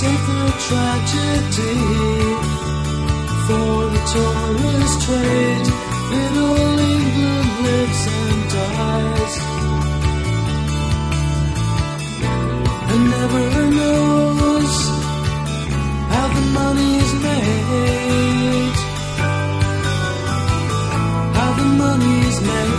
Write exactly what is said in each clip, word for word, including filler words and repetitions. save the tragedy for the tourist trade. Little England lives and dies. And never knows how the money is made. How the money is made.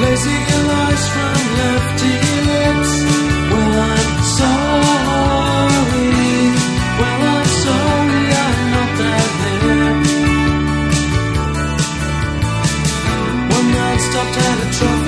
Lazy lies from empty lips. Well, I'm sorry. Well, I'm sorry, I'm not that there. One night stopped at a truck.